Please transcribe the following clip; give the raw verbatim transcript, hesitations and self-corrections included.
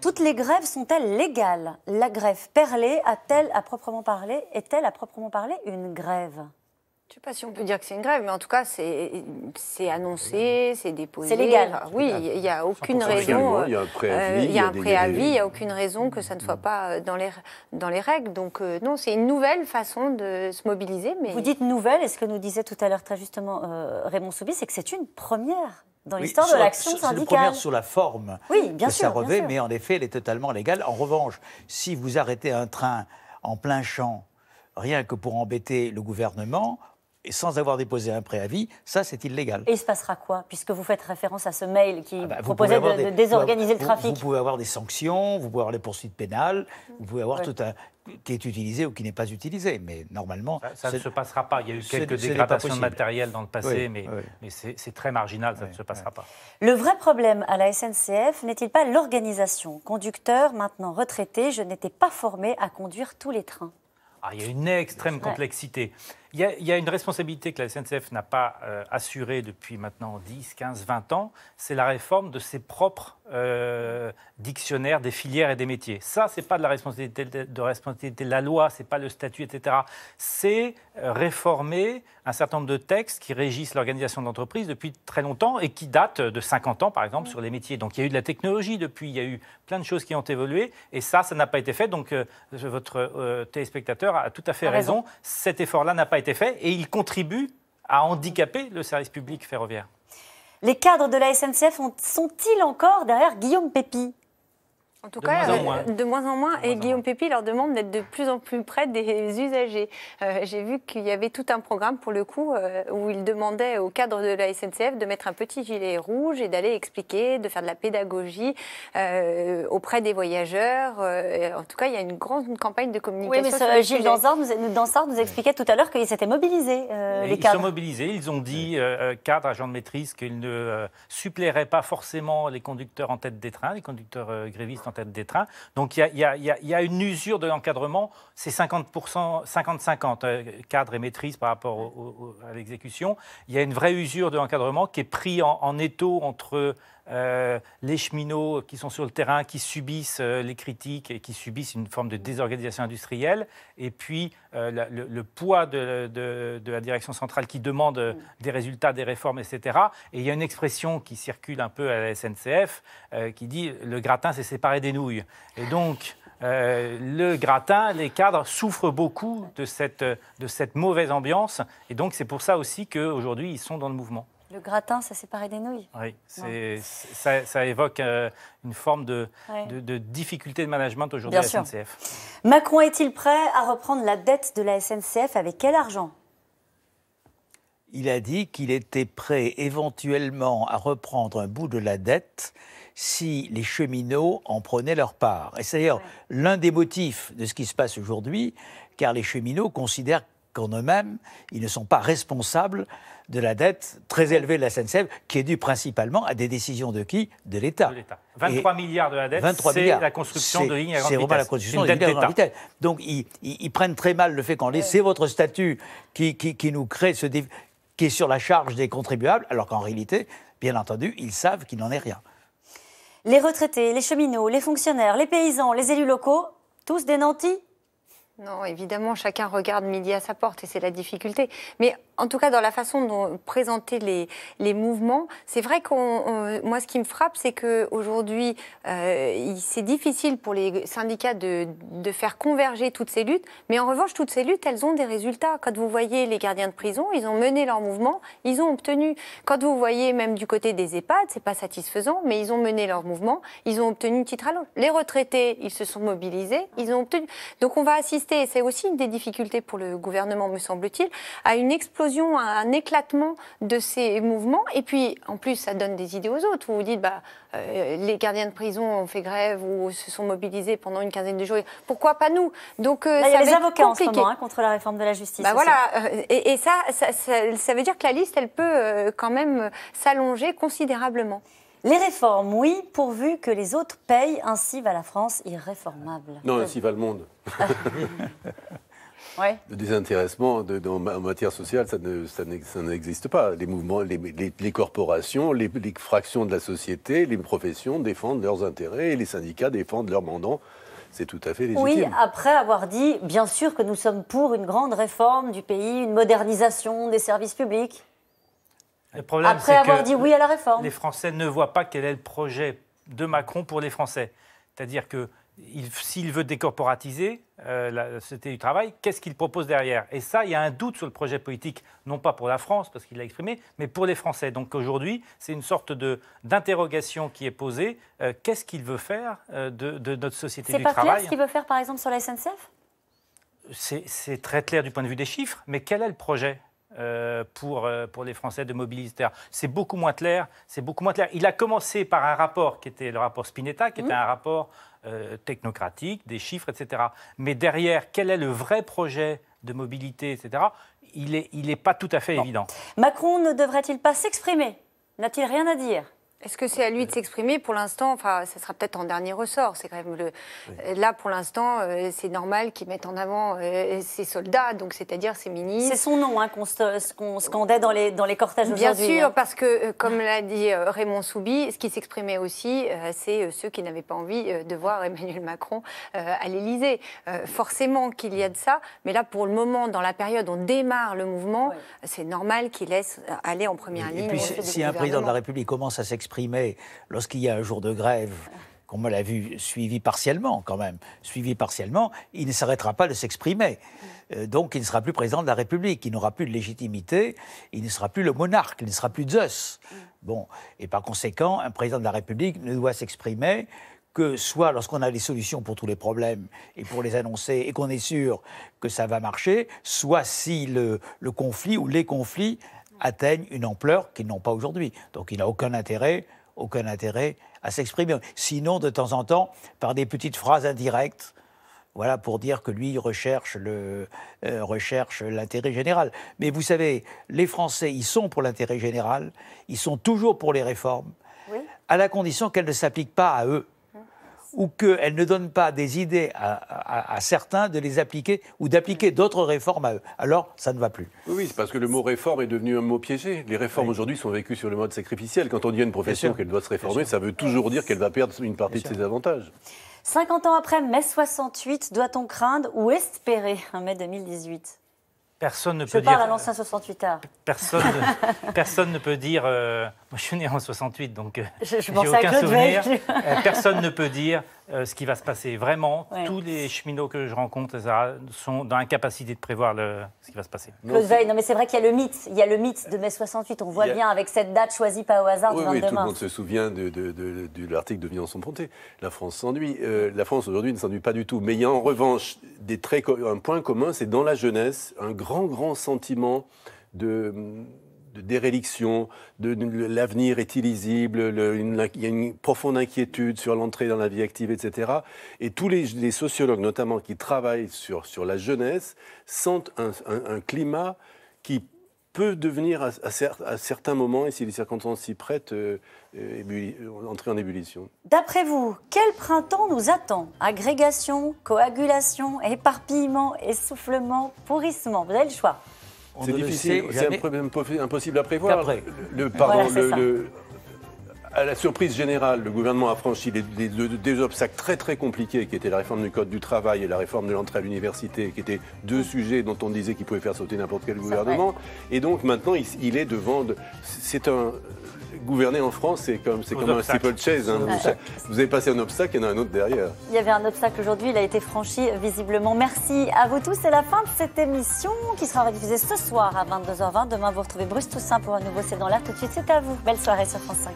Toutes les grèves sont-elles légales? La grève perlée a-t-elle à proprement parler, est-elle à proprement parler une grève? Je ne sais pas si on peut dire que c'est une grève, mais en tout cas, c'est annoncé, c'est déposé. C'est légal. Oui, il n'y a aucune raison. Il y a un préavis, il y a un préavis, il n'y a aucune raison que ça ne soit pas dans les, dans les règles. Donc euh, non, c'est une nouvelle façon de se mobiliser. Mais... Vous dites nouvelle, et ce que nous disait tout à l'heure très justement euh, Raymond Soubi, c'est que c'est une première dans l'histoire oui, de l'action syndicale. C'est une première sur la forme oui, bien que sûr, ça revêt, bien sûr. Mais en effet, elle est totalement légale. En revanche, si vous arrêtez un train en plein champ, rien que pour embêter le gouvernement... Et sans avoir déposé un préavis, ça c'est illégal. Et il se passera quoi? Puisque vous faites référence à ce mail qui ah bah, proposait de, des, de désorganiser vous, le trafic. Vous, vous pouvez avoir des sanctions, vous pouvez avoir les poursuites pénales, vous pouvez avoir ouais. tout un... qui est utilisé ou qui n'est pas utilisé. Mais normalement... Ça, ça ne se passera pas. Il y a eu quelques dégradations de matériel dans le passé, oui, mais, oui. mais c'est très marginal, ça oui, ne se passera oui. pas. Le vrai problème à la S N C F n'est-il pas l'organisation? Conducteur, maintenant retraité, je n'étais pas formé à conduire tous les trains. Ah, il y a une extrême complexité. Il y a, il y a une responsabilité que la S N C F n'a pas euh, assurée depuis maintenant dix, quinze, vingt ans, c'est la réforme de ses propres euh, dictionnaires des filières et des métiers. Ça, ce n'est pas de la responsabilité de, de, responsabilité de la loi, ce n'est pas le statut, et cetera. C'est euh, réformer un certain nombre de textes qui régissent l'organisation de l'entreprise depuis très longtemps et qui datent de cinquante ans, par exemple, sur les métiers. Donc il y a eu de la technologie depuis, il y a eu plein de choses qui ont évolué et ça, ça n'a pas été fait. Donc euh, votre euh, téléspectateur a tout à fait raison. raison. Cet effort-là n'a pas été été fait et il contribue à handicaper le service public ferroviaire. Les cadres de la S N C F sont-ils encore derrière Guillaume Pépy? En tout de cas, moins euh, en moins. de moins en moins. De et moins Guillaume moins. Pépy leur demande d'être de plus en plus près des usagers. Euh, J'ai vu qu'il y avait tout un programme, pour le coup, euh, où il demandait aux cadres de la S N C F de mettre un petit gilet rouge et d'aller expliquer, de faire de la pédagogie euh, auprès des voyageurs. Euh, en tout cas, il y a une grande campagne de communication. Oui, mais ça, Gilles Danzard nous, Danzard nous expliquait tout à l'heure qu'ils s'étaient mobilisés, euh, les ils cadres. Ils sont mobilisés. Ils ont dit, euh, cadres, agents de maîtrise, qu'ils ne euh, suppléraient pas forcément les conducteurs en tête des trains, les conducteurs euh, grévistes en tête des trains. Donc il y, y, y, y a une usure de l'encadrement, c'est cinquante pour cent, cinquante cinquante, euh, cadre et maîtrise par rapport au, au, à l'exécution. Il y a une vraie usure de l'encadrement qui est pris en, en étau entre euh, les cheminots qui sont sur le terrain, qui subissent euh, les critiques et qui subissent une forme de désorganisation industrielle, et puis euh, la, le, le poids de, de, de la direction centrale qui demande euh, des résultats, des réformes, et cetera. Et il y a une expression qui circule un peu à la S N C F euh, qui dit « le gratin s'est séparé des nouilles ». Et donc, euh, le gratin, les cadres souffrent beaucoup de cette, de cette mauvaise ambiance. Et donc, c'est pour ça aussi qu'aujourd'hui, ils sont dans le mouvement. Le gratin, ça séparait des nouilles. Oui, ça, ça évoque euh, une forme de, ouais. de, de difficulté de management aujourd'hui à la S N C F. Sûr. Macron est-il prêt à reprendre la dette de la S N C F? Avec quel argent? Il a dit qu'il était prêt éventuellement à reprendre un bout de la dette si les cheminots en prenaient leur part. Et c'est d'ailleurs ouais. l'un des motifs de ce qui se passe aujourd'hui, car les cheminots considèrent qu'en eux-mêmes, ils ne sont pas responsables de la dette très élevée de la S N C F, qui est due principalement à des décisions de qui? De l'État. vingt-trois et milliards de la dette, c'est la construction de lignes à grande vitesse. C'est vraiment la construction de lignes à grande vitesse. Donc ils, ils, ils prennent très mal le fait qu'on laisse. Ouais. C'est votre statut qui, qui, qui nous crée ce défi, qui est sur la charge des contribuables, alors qu'en réalité, bien entendu, ils savent qu'il n'en est rien. Les retraités, les cheminots, les fonctionnaires, les paysans, les élus locaux, tous des nantis? Non, évidemment, chacun regarde midi à sa porte et c'est la difficulté. Mais en tout cas, dans la façon dont présenter les, les mouvements, c'est vrai qu'on, moi, ce qui me frappe, c'est qu'aujourd'hui, euh, c'est difficile pour les syndicats de, de faire converger toutes ces luttes. Mais en revanche, toutes ces luttes, elles ont des résultats. Quand vous voyez les gardiens de prison, ils ont mené leur mouvement, ils ont obtenu. Quand vous voyez même du côté des EHPAD, c'est pas satisfaisant, mais ils ont mené leur mouvement, ils ont obtenu une petite rallonge. Les retraités, ils se sont mobilisés, ils ont obtenu. Donc on va assister, et c'est aussi une des difficultés pour le gouvernement, me semble-t-il, à une explosion, un éclatement de ces mouvements. Et puis, en plus, ça donne des idées aux autres. Vous vous dites, bah, euh, les gardiens de prison ont fait grève ou se sont mobilisés pendant une quinzaine de jours. Pourquoi pas nous? Donc, euh, Là, ça y a va les être avocats compliqué. En ce moment, hein, contre la réforme de la justice. Bah voilà. Et, et ça, ça, ça, ça veut dire que la liste, elle peut euh, quand même s'allonger considérablement. Les réformes, oui, pourvu que les autres payent. Ainsi va la France irréformable. Non, ainsi va le monde. ouais. Le désintéressement de, de, en matière sociale, ça, ne, ça n'existe pas. Les mouvements, les, les, les corporations, les, les fractions de la société, les professions défendent leurs intérêts et les syndicats défendent leurs mandants. C'est tout à fait légitime. Oui, après avoir dit, bien sûr, que nous sommes pour une grande réforme du pays, une modernisation des services publics. Le problème, après avoir dit oui à la réforme. Les Français ne voient pas quel est le projet de Macron pour les Français. C'est-à-dire que s'il veut décorporatiser euh, la société du travail, qu'est-ce qu'il propose derrière? Et ça, il y a un doute sur le projet politique, non pas pour la France, parce qu'il l'a exprimé, mais pour les Français. Donc aujourd'hui, c'est une sorte d'interrogation qui est posée. Euh, qu'est-ce qu'il veut faire euh, de, de notre société du travail? C'est pas clair ce qu'il veut faire, par exemple, sur la S N C F? C'est très clair du point de vue des chiffres, mais quel est le projet ? Euh, pour, euh, pour les Français de mobilité. C'est beaucoup moins clair, c'est beaucoup moins clair. Il a commencé par un rapport qui était le rapport Spinetta, qui mmh. était un rapport euh, technocratique, des chiffres, et cetera. Mais derrière, quel est le vrai projet de mobilité, et cetera. Il n'est il est pas tout à fait bon. évident. Macron ne devrait-il pas s'exprimer? N'a-t-il rien à dire? Est-ce que c'est à lui de s'exprimer? Pour l'instant, enfin, ça sera peut-être en dernier ressort. C'est quand même le... oui. Là, pour l'instant, euh, c'est normal qu'il mette en avant euh, ses soldats, donc c'est-à-dire ses ministres. C'est son nom hein, qu'on qu'on scandait dans les, dans les cortèges aujourd'hui. Bien sûr, hein. Parce que, euh, comme l'a dit euh, Raymond Soubi, ce qui s'exprimait aussi, euh, c'est euh, ceux qui n'avaient pas envie euh, de voir Emmanuel Macron euh, à l'Élysée. Euh, forcément qu'il y a de ça, mais là, pour le moment, dans la période où on démarre le mouvement, ouais. c'est normal qu'il laisse aller en première et ligne. Et puis, si un président de la République commence à s'exprimer, lorsqu'il y a un jour de grève, comme on l'a vu, suivi partiellement quand même, suivi partiellement, il ne s'arrêtera pas de s'exprimer. Euh, donc il ne sera plus président de la République, il n'aura plus de légitimité, il ne sera plus le monarque, il ne sera plus Zeus. Bon, et par conséquent, un président de la République ne doit s'exprimer que soit lorsqu'on a les solutions pour tous les problèmes et pour les annoncer et qu'on est sûr que ça va marcher, soit si le, le conflit ou les conflits atteignent une ampleur qu'ils n'ont pas aujourd'hui. Donc il n'a aucun intérêt, aucun intérêt à s'exprimer. Sinon, de temps en temps, par des petites phrases indirectes, voilà, pour dire que lui recherche le, euh, recherche l'intérêt général. Mais vous savez, les Français, ils sont pour l'intérêt général, ils sont toujours pour les réformes, oui. à la condition qu'elles ne s'appliquent pas à eux, ou qu'elles ne donnent pas des idées à, à, à certains de les appliquer ou d'appliquer d'autres réformes à eux. Alors, ça ne va plus. Oui, c'est parce que le mot réforme est devenu un mot piégé. Les réformes oui. aujourd'hui sont vécues sur le mode sacrificiel. Quand on dit à une profession qu'elle doit se réformer, ça veut toujours dire qu'elle va perdre une partie de ses avantages. cinquante ans après mai soixante-huit, doit-on craindre ou espérer un mai deux mille dix-huit ? Personne ne, je peut parle dire, à l'ancien soixante-huitard. Personne, personne ne peut dire... Euh, moi, je suis né en soixante-huit, donc euh, je, je n'ai aucun souvenir. euh, personne ne peut dire euh, ce qui va se passer. Vraiment, ouais. tous les cheminots que je rencontre ça, sont dans l'incapacité de prévoir le, ce qui va se passer. Claude Veil, non mais c'est vrai qu'il y a le mythe. Il y a le mythe de mai soixante-huit. On voit a... bien avec cette date choisie pas au hasard oui, du vingt-deux mars. Oui, tout le monde se souvient de, de, de, de l'article de Briançon-Pontet. La France s'ennuie. Euh, la France, aujourd'hui, ne s'ennuie pas du tout. Mais il y a en revanche des traits, un point commun, c'est dans la jeunesse, un grand grand, grand sentiment de, de déréliction, de, de, de l'avenir est illisible, le, une, il y a une profonde inquiétude sur l'entrée dans la vie active, et cetera. Et tous les, les sociologues, notamment, qui travaillent sur, sur la jeunesse, sentent un, un, un climat qui peut devenir, à, à, cer à certains moments, et si les circonstances s'y prêtent, euh, euh, entrer en ébullition. D'après vous, quel printemps nous attend? Agrégation, coagulation, éparpillement, essoufflement, pourrissement. Vous avez le choix. C'est difficile, c'est jamais... impossible à prévoir. Le, le, pardon, voilà, le, le, à la surprise générale, le gouvernement a franchi des, des, des obstacles très très compliqués qui étaient la réforme du Code du travail et la réforme de l'entrée à l'université, qui étaient deux sujets dont on disait qu'ils pouvaient faire sauter n'importe quel gouvernement. Et donc maintenant, il, il est devant... C'est un... Gouverner en France, c'est comme, comme un steeple chase. Hein. Ouais. Vous avez passé un obstacle, il y en a un autre derrière. Il y avait un obstacle aujourd'hui, il a été franchi visiblement. Merci à vous tous. C'est la fin de cette émission qui sera rediffusée ce soir à vingt-deux heures vingt. Demain, vous retrouvez Bruce Toussaint pour un nouveau C'est dans l'air. Tout de suite, c'est à vous. Belle soirée sur France cinq.